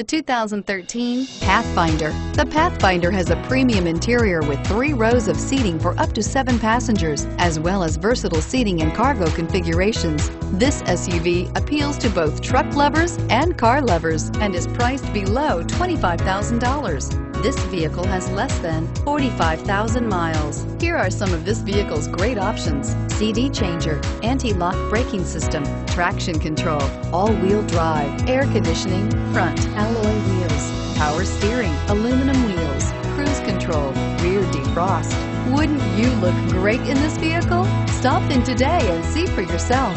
The 2013 Pathfinder. The Pathfinder has a premium interior with 3 rows of seating for up to 7 passengers, as well as versatile seating and cargo configurations. This SUV appeals to both truck lovers and car lovers and is priced below $25,000. This vehicle has less than 45,000 miles. Here are some of this vehicle's great options: CD changer, anti-lock braking system, traction control, all-wheel drive, air conditioning, front alloy wheels, power steering, aluminum wheels, cruise control, rear defrost. Wouldn't you look great in this vehicle? Stop in today and see for yourself.